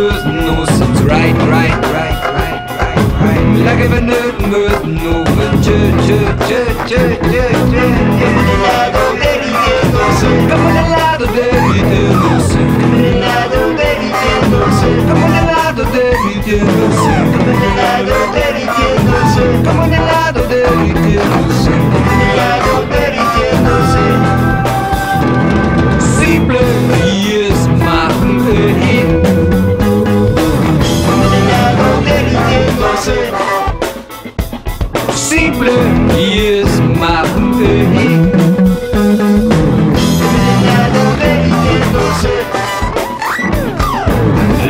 nutten right. Like even nutten over Simple years machen wir hin.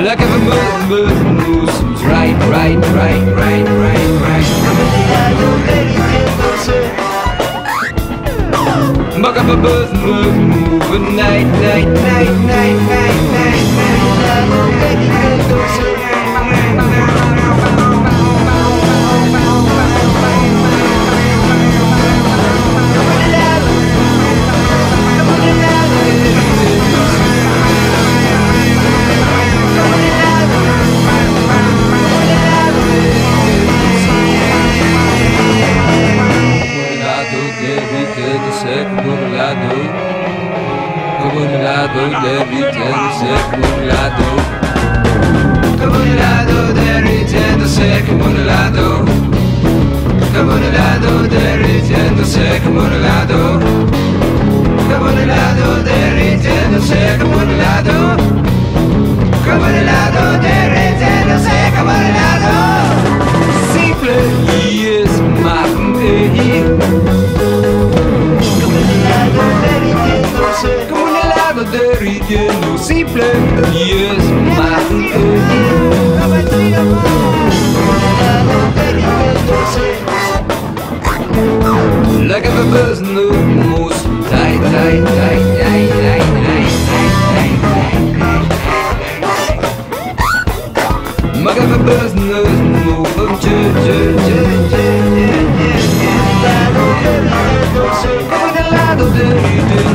Like if a moon right. Make up a birth move night. Simple, yes, machen wir. Like a buzz, no most tight. Like a buzz, no move.